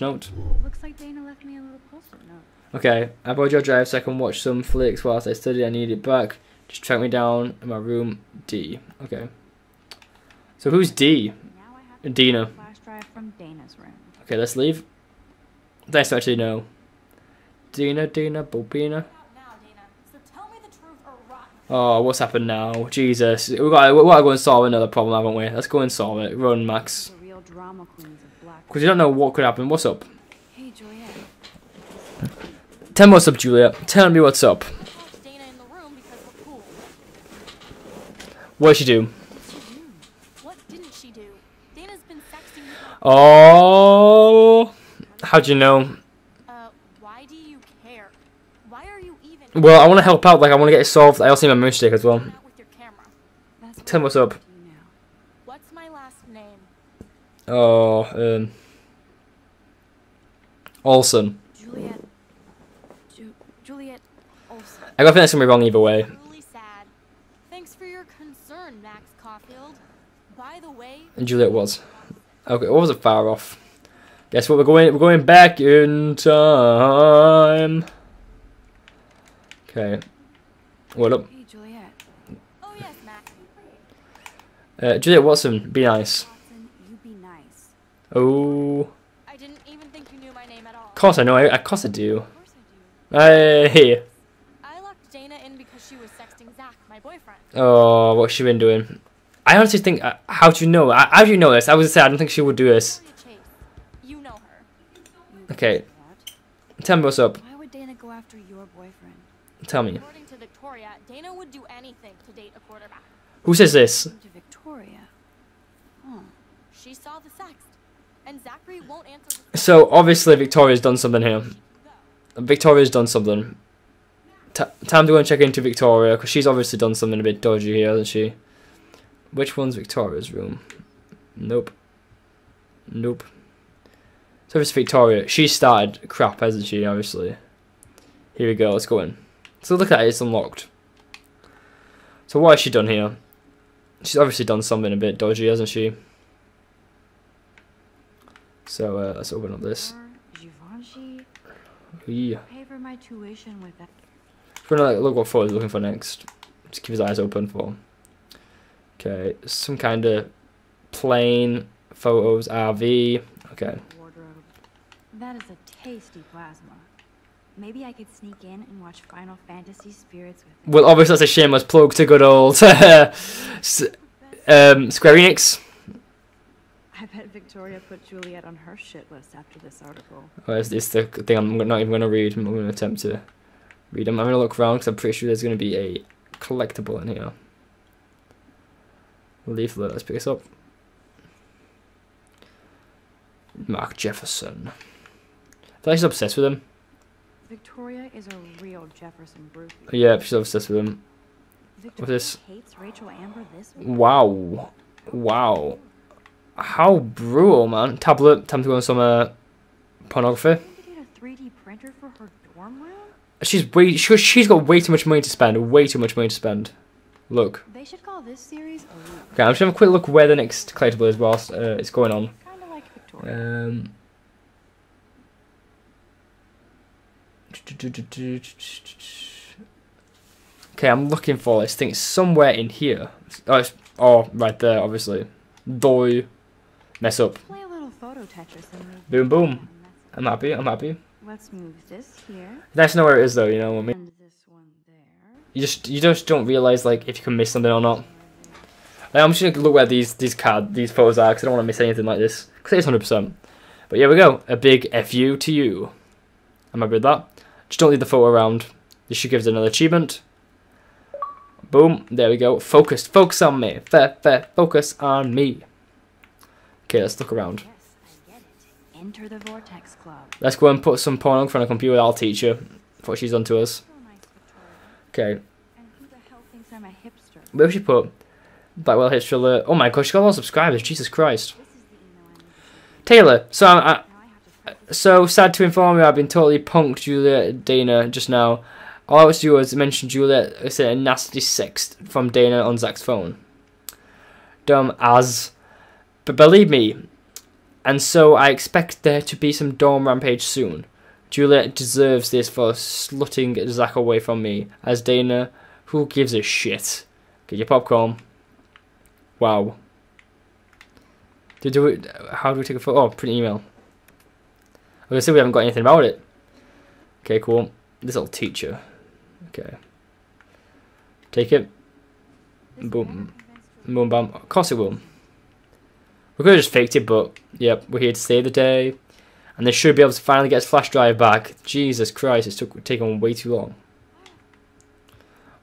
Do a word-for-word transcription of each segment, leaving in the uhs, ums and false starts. Note. Looks like Dana left me a little post-it note. Okay, I borrowed your drive so I can watch some flicks whilst I studied. I need it back. Just track me down in my room, D. Okay. So who's D? Now I have to Dina. Flash drive from Dana's room. Okay, let's leave. That's actually no. Dina, Dina, Bobina. Oh, what's happened now? Jesus, we got we got to go and solve another problem, haven't we? Let's go and solve it. Run, Max. Because you don't know what could happen. What's up? Hey, Juliet. Tell me what's up, Juliet. Tell me what's up. Dana in the room because we're cool. What'd she do? What didn't she do? Dana's been sexting me. Oh, how'd you know? Uh, why do you care? Why are you even? Well, I want to help out. Like, I want to get it solved. I also need my moonstick as well. Tell me what's up. What's my last name? Oh, um, Olsen. Juliet, Ju Juliet Olsen. I gotta think that's gonna be wrong either way. Really sad. Thanks for your concern, Max Caulfield. By the way, and Juliet was. Okay, what was it far off? Guess what? We're going. We're going back in time. Okay. What up? Hey, Juliet. Oh yes, Max. Uh, Juliet Watson, be nice. Oh. I didn't even think you knew my name at all. Of course I know. I, of course I do. Of course I do. Hey. I locked Dana in because she was sexting Zach, my boyfriend. Oh, what's she been doing? I honestly think. Uh, how do you know? I, how do you know this? I was sad. I don't think she would do this. You know her. Okay. Tell me what's up. Why would Dana go after your boyfriend? Tell me. According to Victoria, Dana would do anything to date a quarterback. Who says this? To Victoria. Huh. She saw the sex. And Zachary won't answer the so obviously Victoria's done something here. Victoria's done something. T time to go and check into Victoria because she's obviously done something a bit dodgy here, hasn't she? Which one's Victoria's room? Nope. Nope. So it's Victoria. She started crap, hasn't she? Obviously. Here we go. Let's go in. So look at it. It's unlocked. So what has she done here? She's obviously done something a bit dodgy, hasn't she? So uh, let's open up this. Yeah. Pay for my tuition with that. We're gonna like, look what Ford is looking for next. Just keep his eyes open for. Okay, some kind of plane photos, R V. Okay. Wardrobe. That is a tasty plasma. Maybe I could sneak in and watch Final Fantasy Spirits with me. Well, obviously that's a shameless plug to good old um, Square Enix. I bet Victoria put Juliet on her shit list after this article. Oh, it's, it's the thing I'm not even going to read. I'm not going to attempt to read them. I'm going to look around because I'm pretty sure there's going to be a collectible in here. Leaflet, let's pick this up. Mark Jefferson. I feel like she's obsessed with him. Victoria is a real Jefferson brute. Yeah, she's obsessed with him. Victoria What's this? Hates Rachel Amber this week. Wow. Wow. How brutal, man. Tablet, time to go on some uh, pornography. She's way, she, she's got way too much money to spend. Way too much money to spend. Look. They should call this series a okay, I'm just gonna have a quick look where the next collectible is whilst uh, it's going on. Kinda like Victoria. Um. Okay, I'm looking for this thing. It's somewhere in here. Oh, it's, oh right there, obviously. Doi. Mess up. Play a little photo Tetris and boom, boom. I'm happy. I'm happy. Let's move this here. Nice to know where it is, though. You know what I mean. And this one there. You just, you just don't realize like if you can miss something or not. Like, I'm just gonna look where these these card these photos are because I don't want to miss anything like this. Because it's one hundred percent. But here we go. A big F U to you. I'm happy with that. Just don't leave the photo around. This should give us another achievement. Boom. There we go. Focused. Focus on me. Fair, fair. Focus on me. Okay, let's look around. Yes, I get it. Enter the Vortex Club. Let's go and put some porn on front of the computer. I'll teach you what she's done to us. Okay. And who the hell thinks I'm a hipster? Where would she put? Blackwell History Alert. Oh my gosh, she got a lot of subscribers. Jesus Christ. Taylor, so I'm I, so sad to inform you I've been totally punked, Juliet Dana, just now. All I was to do was mention Juliet, I said a nasty sext from Dana on Zach's phone. Dumb as... But believe me, and so I expect there to be some dorm rampage soon. Juliet deserves this for slutting Zach away from me. As Dana, who gives a shit? Get your popcorn. Wow. Do, do we, how do we take a photo? Oh, print email. I was gonna say we haven't got anything about it. Okay, cool. This little teacher. Okay. Take it. Boom. Boom, bam. Of course it will. We could have just faked it, but yep, we're here to save the day. And they should be able to finally get his flash drive back. Jesus Christ, it's took, taken way too long.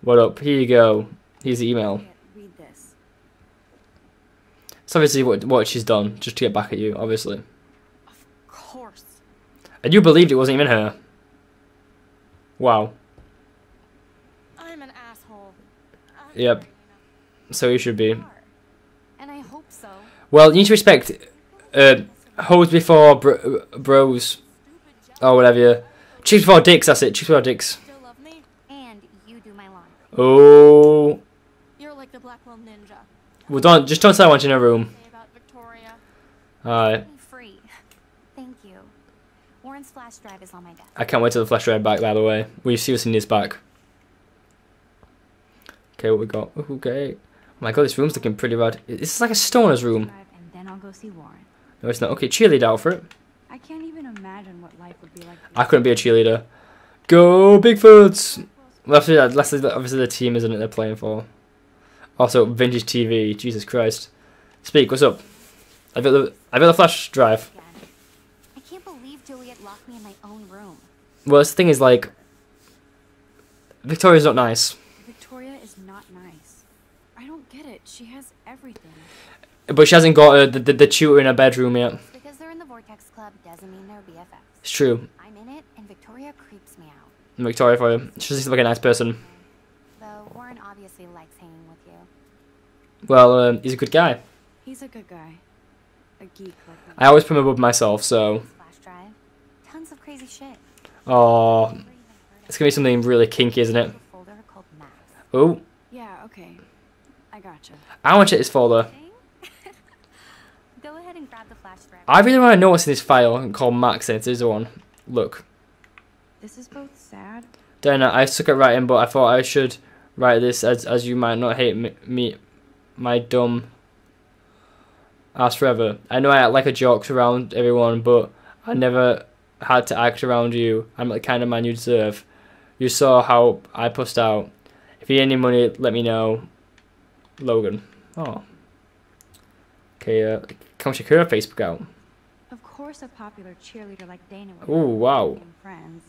What up? Here you go. Here's the email. Read this. It's obviously what, what she's done, just to get back at you, obviously. Of course. And you believed it wasn't even her. Wow. I'm an asshole. I'm yep. So you should be. And I hope so. Well, you need to respect... Uh, hoes before bro bros, or whatever. Yeah. Chicks before dicks. That's it. Chicks before dicks. Oh. You're like the Blackwell Ninja. Well, don't just don't say I want you in a room. Alright. Thank you. Warren's flash drive is on my desk. I can't wait till the flash drive back. By the way, we seriously need this back. Okay, what we got? Okay. Oh my God, this room's looking pretty bad. This is like a stoner's room. And then I'll go see Warren. No, it's not. Okay, cheerleader outfit. I can't even imagine what life would be like. I couldn't be a cheerleader. Go Bigfoots! Well, that's obviously the team, isn't it, they're playing for. Also, vintage T V. Jesus Christ. Speak, what's up? I've got the, I've got the flash drive. I can't believe Juliet locked me in my own room. Well, the thing is, like... Victoria's not nice. Victoria is not nice. I don't get it. She has everything. But she hasn't got a, the, the, the tutor in her bedroom yet. Because they're in the Vortex Club doesn't mean they're B F Fs. It's true. I'm in it, and Victoria creeps me out. Victoria for you. She seems like a nice person. Though Warren obviously likes hanging with you. Well, uh, he's a good guy. He's a good guy. A geek. Like I always put him above myself, so. Flash drive. Tons of crazy shit. Oh, it's gonna be something really kinky, isn't it? Oh. Yeah. Okay. I gotcha. I want to check this folder. I really want to know what's in this file called Max. It is the one. Look. This is both sad. Dana, I suck at writing, but I thought I should write this as as you might not hate me, me my dumb ass forever. I know I act like a joke around everyone, but I never had to act around you. I'm the kind of man you deserve. You saw how I pushed out. If you need any money, let me know. Logan. Oh. Okay. Uh, Come check her Facebook out. Of course, a popular cheerleader like Dana. Oh wow! Friends.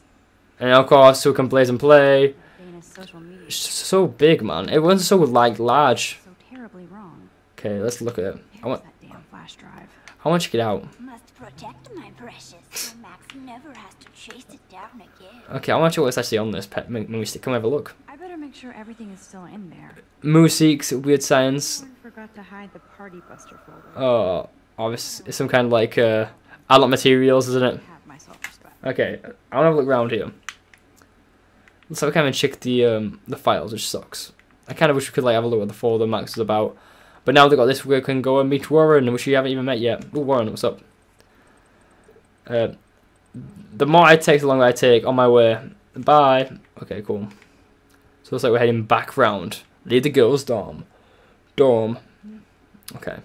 And of course, who can blaze and play? Dana's social media. So big, man. It wasn't so like large. So terribly wrong. Okay, let's look at it. Here's I want that damn flash drive. I want to check it out. Must protect my precious. So Max never has to chase it down again. Okay, I want to check what's actually on this pet movie stick. Come have a look. I better make sure everything is still in there. Mooseiks, weird science. Someone forgot to hide the party buster folder. Oh. Oh, it's some kind of like uh, adult materials, isn't it? Okay, I want to have a look around here. Let's have a kind of check the um, the files, which sucks. I kind of wish we could like have a look at the folder Max is about. But now they've got this, we can go and meet Warren, which we haven't even met yet. Ooh, Warren, what's up? Uh, the more I take, the longer I take. On my way. Bye. Okay, cool. So it's like we're heading back round. Leave the girls' dorm. Dorm. Okay.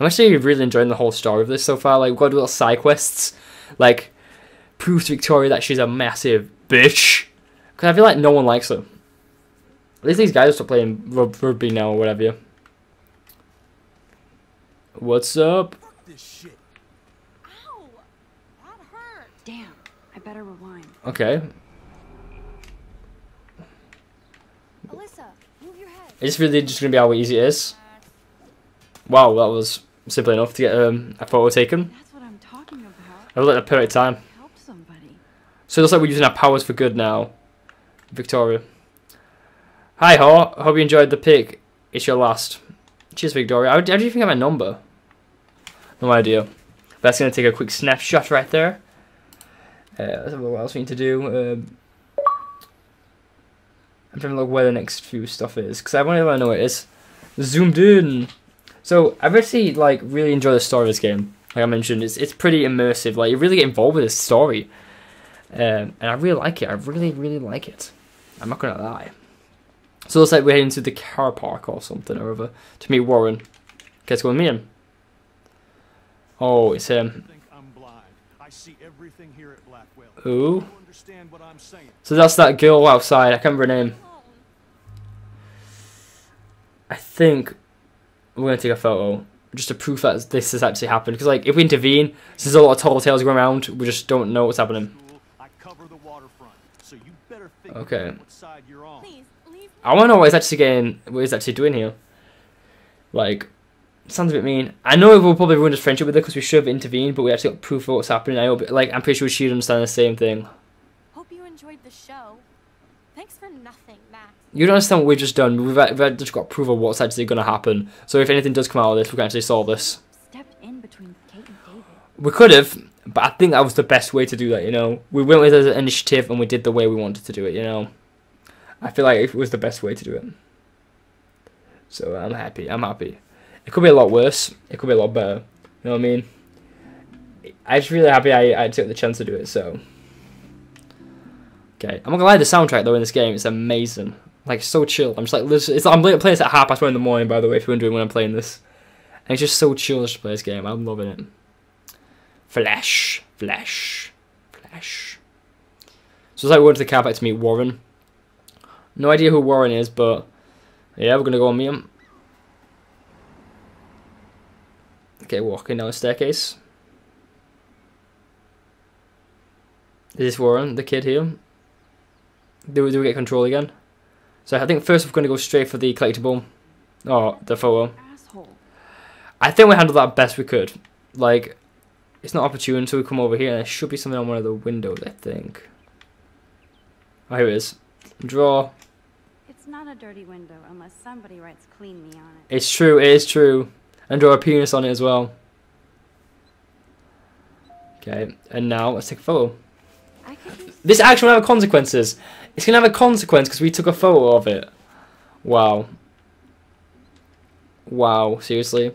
I'm actually really enjoying the whole story of this so far. Like, we've got to do little side quests. Like, prove to Victoria that she's a massive bitch. Because I feel like no one likes her. At least these guys are still playing rugby now or whatever. Yeah. What's up? Fuck this shit. Ow, that hurt. Damn, I better rewind. Okay. Alyssa, move your head. It's really just going to be how easy it is. Wow, that was... simply enough to get um, a photo taken. That's what I'm talking about. I looked at a period of time. Help somebody. So it looks like we're using our powers for good now. Victoria. Hi, Haw. Hope you enjoyed the pic. It's your last. Cheers, Victoria. How, how do you think I have a number? No idea. That's going to take a quick snapshot right there. Uh, let's have a look what else we need to do. Um, I'm trying to look where the next few stuff is. Because I want to know what it is. Zoomed in. So, I've actually, like, really enjoyed the story of this game. like I mentioned, it's it's pretty immersive. Like, you really get involved with this story, um, and I really like it. I really, really like it. I'm not gonna lie. So it looks like we're heading to the car park or something or other to meet Warren. Okay, let's go and meet him. Oh, it's him. Ooh. So that's that girl outside. I can't remember her name. I think we're gonna take a photo just to prove that this has actually happened. Because, like, if we intervene, there's a lot of tall tales going around. We just don't know what's happening. Okay. I want to know what he's actually getting. What he's actually doing here. Like, sounds a bit mean. I know we'll probably ruin his friendship with her because we should have intervened, but we actually got proof of what's happening. I hope, like, I'm pretty sure she'd understand the same thing. Hope you enjoyed the show. Thanks for nothing, Max. You don't understand what we've just done. We've, we've just got proof of what's actually going to happen. So if anything does come out of this, we can actually solve this. Stepped in between Kate and David. We could have, but I think that was the best way to do that. You know, we went with an initiative and we did the way we wanted to do it. You know, I feel like it was the best way to do it. So I'm happy. I'm happy. It could be a lot worse. It could be a lot better. You know what I mean? I'm just really happy I, I took the chance to do it, so. Okay. I'm not gonna lie, the soundtrack, though, in this game is amazing. Like, so chill. I'm just like, it's, I'm playing this at half past one in the morning, by the way, if you're wondering when I'm playing this. And it's just so chill to play this game. I'm loving it. Flash. Flash. Flash. So it's like we went to the car park to meet Warren. No idea who Warren is, but yeah, we're gonna go and meet him. Okay, walking down the staircase. Is this Warren, the kid here? Do we, do we get control again? So I think first we're going to go straight for the collectible. Oh, the photo. Asshole. I think we handled that best we could. Like, it's not opportune until we come over here. And there should be something on one of the windows, I think. Oh, here it is. Draw. It's not a dirty window unless somebody writes clean me on it. It's true, it is true. And draw a penis on it as well. Okay, and now let's take a photo. This action will have consequences. It's going to have a consequence because we took a photo of it. Wow. Wow, seriously. At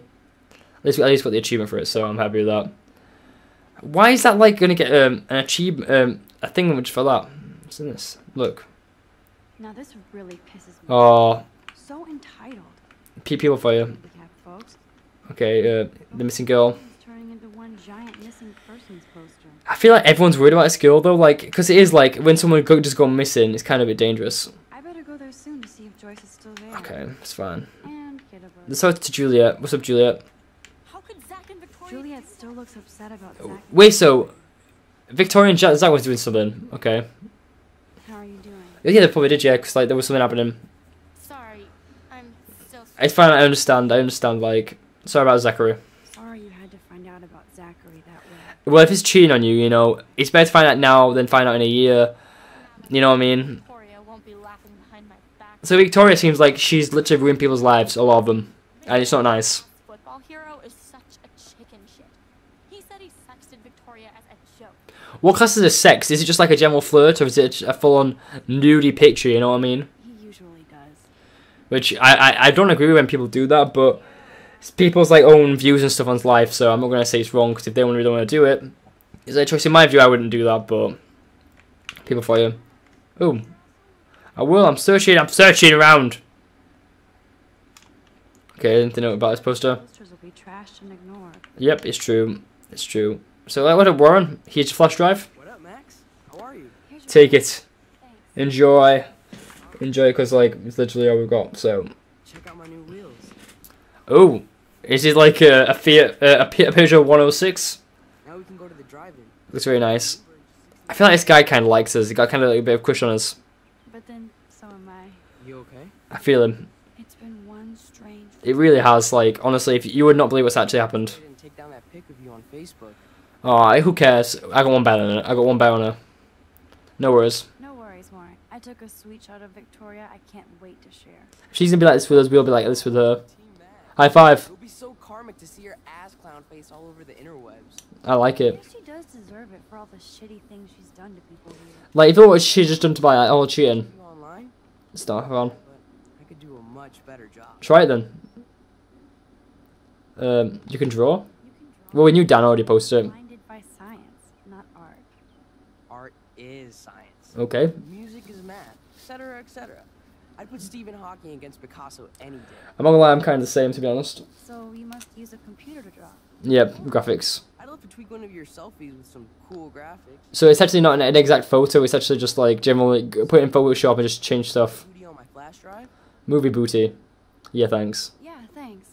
least, at least got the achievement for it, so I'm happy with that. Why is that, like, going to get um, an achievement, um, a thing which for that? What's in this? Look. Now this really pisses me off. Oh. So entitled. Pee people for you. Okay, uh, the missing girl. I feel like everyone's worried about this girl, though, like, because it is like when someone go, just go missing, it's kind of a bit dangerous. I better go there soon to see if Joyce is still there. Okay, it's fine. And get a let's talk to Juliet. What's up, Juliet? How could Zach and Victoria... Juliet still looks upset about Zach. Wait, so Victoria and Zach was doing something. Okay. How are you doing? Yeah, they probably did, yeah, because like there was something happening. Sorry, I'm still. It's fine. I understand. I understand. Like. Sorry about Zachary. Sorry you had to find out about Zachary that way. Well, if he's cheating on you, you know, it's better to find out now than find out in a year. You know what I mean? Victoria won't be laughing behind my back. So Victoria seems like she's literally ruined people's lives, a lot of them. And it's not nice. Football hero is such a chicken shit. He said he sexted Victoria as a joke. What classes is sex? Is it just like a general flirt or is it a full-on nudie picture, you know what I mean? He usually does. Which I, I, I don't agree with when people do that, but... It's people's like own views and stuff on life, so I'm not going to say it's wrong, because if they really don't want to do it, it's their choice. In my view, I wouldn't do that, but people for you. Oh, I will, I'm searching, I'm searching around. Okay, anything about this poster? Will be trashed and ignored. Yep, it's true, it's true. So like, what up, Warren? Here's your flash drive. What up, Max? How are you? Take it. Thanks. Enjoy. Enjoy, because like, it's literally all we've got, so. Check out my new wheels. Oh, is it like a a, Fiat, a, a Peugeot one oh six? Now we can go to the drive-in. Looks very nice. I feel like this guy kind of likes us. He got kind of like a bit of crush on us. But then, so am I. You okay? I feel him. It's been one strange. It really has. Like honestly, if you would not believe what's actually happened. I didn't take down that pic of you on Facebook. Aw, who cares? I got one better on it. I got one better on her. No worries. No worries, Warren. I took a sweet shot of Victoria. I can't wait to share. If she's gonna be like this with us, we'll be like this with her. High five. It would be so karmic to see her ass clown face all over the interwebs. I like it. She does deserve it for all the shitty things she's done to people here. Like, if you know what she's just done to buy like, all cheating. Online? Start on. I could do a much better job. Try it then. Um, you can draw? You can draw. Well, when you're done, I already posted it. Blinded by science, not art. Art is science. Okay. Music is math, et cetera, et cetera. I'd put Stephen Hawking against Picasso any day. I'm not gonna lie, I'm kind of the same, to be honest. So you must use a computer to draw. Yep, graphics. I'd love to tweak one of your selfies with some cool graphics. So it's actually not an, an exact photo. It's actually just like generally put it in Photoshop and just change stuff. Booty on my flash drive? Movie booty. Yeah, thanks. Yeah, thanks.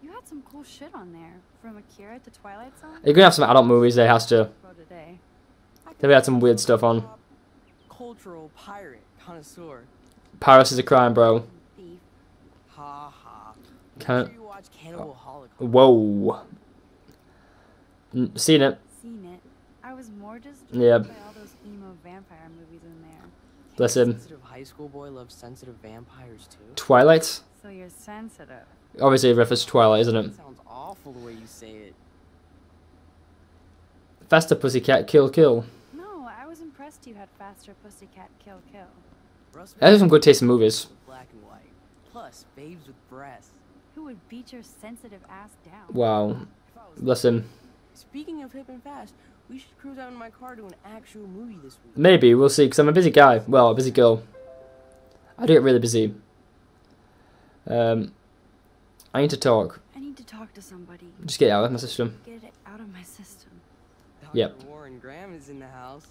You had some cool shit on there, from Akira to Twilight Zone. You're gonna have some adult movies. They has to. Today. They had some weird stuff on. Cultural pirate connoisseur. Paris is a crime, bro. Ha ha. Can you watch Cannibal Holocaust? Whoa. N seen it. Seen it. I was more just yeah. by all those emo vampire movies in there. Bless him. Sensitive high school boy loves sensitive vampires too. Twilight? So you're sensitive. Obviously it refers to Twilight, isn't it? That sounds awful the way you say it. Faster Pussycat Kill Kill. No, I was impressed you had Faster Pussycat Kill Kill. I have some good taste in movies. Black and white. Plus, babes with breasts. Who would beat your sensitive ass down? Wow. Listen. Speaking of hip and fast, we should cruise out in my car to an actual movie this week. Maybe, we'll see, because I'm a busy guy. Well, a busy girl. I do get really busy. Um, I need to talk. I need to talk to somebody. Just get it out of my system. Get it out of my system. Doctor Yep. Warren Graham is in the house.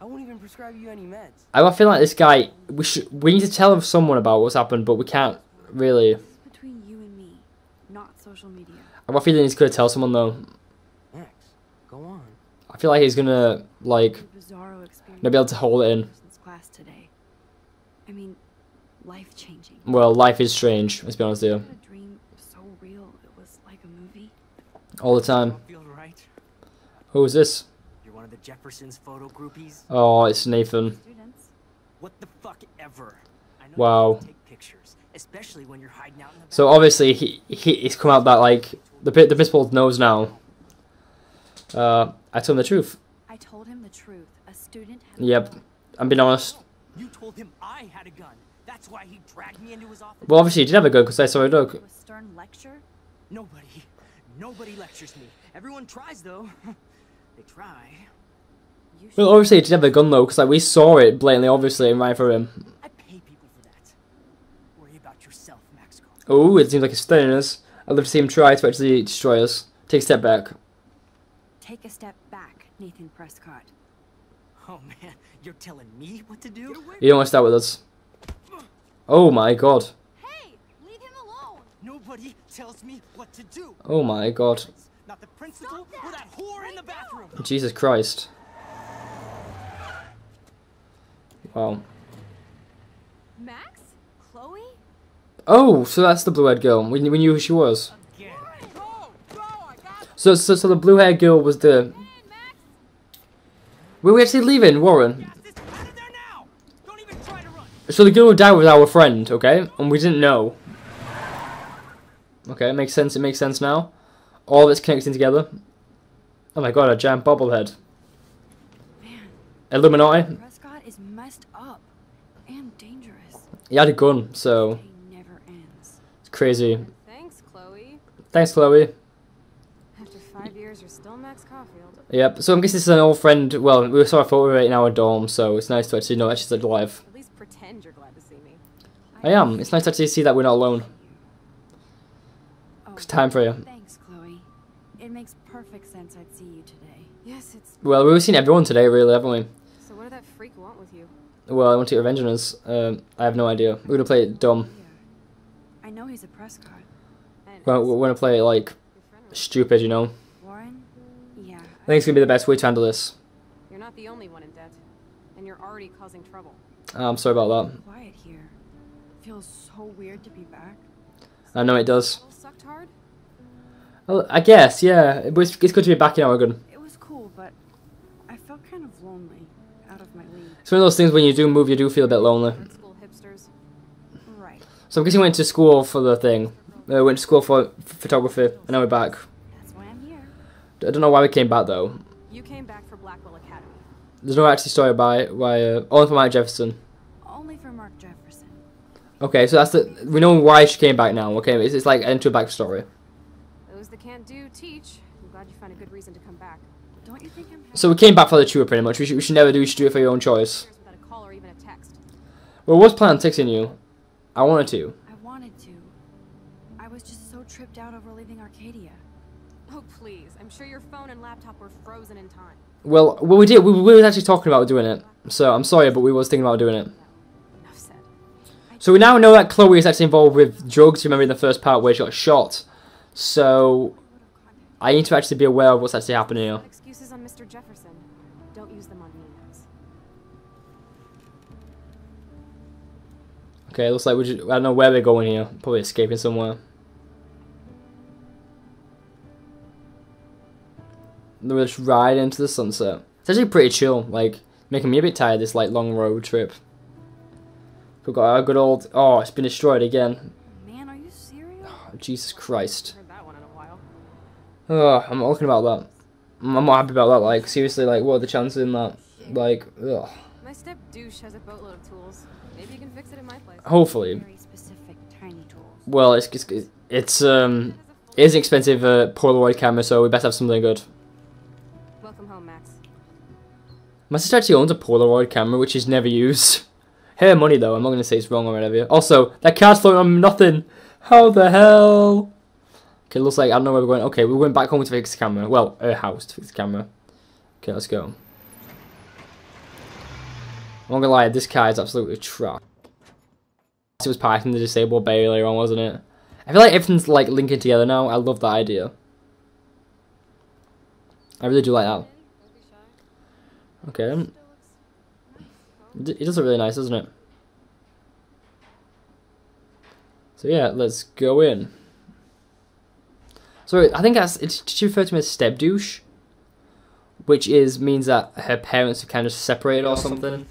I won't even prescribe you any meds. I feel like this guy, we should, we need to tell someone about what's happened, but we can't really. This is between you and me, not social media. I have a feeling he's gonna tell someone though. Max, go on. I feel like he's gonna like not be able to hold it in. Class today. I mean, life changing. Well, life is strange. Let's be honest here. A dream so real it was like a movie. All the time. Right. Who is this? One of the Jefferson's photo groupies. Oh, it's Nathan. Students. What the fuck ever. I know wow. Take pictures, especially when you're hiding out in the so obviously he he he's come out that like the the principal knows now. Uh, I told him the truth. I told him the truth. A student. Had yep, I'm being honest. You told him I had a gun. That's why he dragged me into his office. Well, obviously he did have a gun because I saw a dog. A stern lecture. Nobody, nobody lectures me. Everyone tries though. They try. Well, obviously, he did have a gun though, because like we saw it blatantly, obviously, and right for him. I pay people for that. Worry about yourself, Max Caulfield. Oh, it seems like he's threatening us. I'd love to see him try to actually destroy us. Take a step back. Take a step back, Nathan Prescott. Oh man, you're telling me what to do? You don't want to start with us. Oh my god. Hey, leave him alone. Nobody tells me what to do. Oh my god. Not the principal or that whore in the bathroom. Jesus Christ. Wow. Max? Chloe? Oh, so that's the blue-haired girl. We, we knew who she was. So, so, so the blue-haired girl was the... Were we actually leaving, Warren? So the girl who died was our friend, okay? And we didn't know. Okay, it makes sense. It makes sense now. All of it's connecting together. Oh my god, a giant bobblehead. Man, Illuminati. Prescott is messed up and dangerous. He had a gun, so never ends. It's crazy. Thanks, Chloe. Thanks, Chloe. After five years, you're still Max Caulfield. Yep. So I'm guessing this is an old friend. Well, we saw a photo right in our dorm, so it's nice to actually know that she's alive. At least pretend you're glad to see me. I am. It's nice to actually see that we're not alone. It's time for you. It makes perfect sense I'd see you today. Yes, it's... Well, we've seen everyone today, really, haven't we? So what did that freak want with you? Well, I want to get revenge on us. Um, I have no idea. We're going to play it dumb. I know he's a Prescott. Well, we're going to play it, like, stupid, you know? Warren? Yeah. I think it's going to be the best way to handle this. You're not the only one in debt, and you're already causing trouble. Oh, I'm sorry about that. Quiet here. It feels so weird to be back. I know it does. Sucked hard? Well, I guess, yeah. It was, it's good to be back in our gun. It was cool, but I felt kind of lonely, out of my league. It's one of those things when you do move, you do feel a bit lonely. School hipsters. Right. So I'm guessing we went to school for the thing. Uh, went to school for photography, and now we're back. That's why I'm here. I don't know why we came back though. You came back for Blackwell Academy. There's no actually story by why. Uh, only for Mark Jefferson. Only for Mark Jefferson. Okay, so that's the. We know why she came back now. Okay, it's, it's like into a backstory. Can't do teach. glad you found a good reason to come back. Don't you think I'm so we came back for the tour, pretty much. We should, we should never do. We should do it for your own choice. Without a call or even a text. Well, I was planning on texting you. I wanted to. I wanted to. I was just so tripped out over leaving Arcadia. Oh, please. I'm sure your phone and laptop were frozen in time. Well, well we did. We, we were actually talking about doing it. So, I'm sorry, but we was thinking about doing it. Enough said. So, we now know that Chloe is actually involved with drugs. Remember in the first part where she got shot. So, I need to actually be aware of what's actually happening here. Excuses on Mister Jefferson. Don't use them on me. Okay, looks like we just, I don't know where we're going here. Probably escaping somewhere. We'll just ride into the sunset. It's actually pretty chill, like, making me a bit tired, this, like, long road trip. We've got our good old... Oh, it's been destroyed again. Man, are you serious? Oh, Jesus Christ. I haven't heard that one in a while. Oh, I'm not looking about that. I'm not happy about that, like, seriously, like, what are the chances in that? Like, ugh. My step douche has a boatload of tools. Maybe you can fix it in my place. Hopefully. Very specific, tiny tools. Well, it's it's, it's um it is an expensive uh, Polaroid camera, so we better have something good. Welcome home, Max. My sister actually owns a Polaroid camera, which is never used. Her money, though. I'm not going to say it's wrong or whatever. Also, that card's floating on nothing. How the hell? Okay, looks like I don't know where we're going. Okay, we went back home to fix the camera. Well, her house to fix the camera. Okay, let's go. I'm not gonna lie, this car is absolutely trash. It was parked in the disabled bay earlier on, wasn't it? I feel like everything's like linking together now. I love that idea. I really do like that. Okay. It does look really nice, doesn't it? So yeah, let's go in. So I think that's it's she referred to me as step douche, which is means that her parents have kind of separated or something.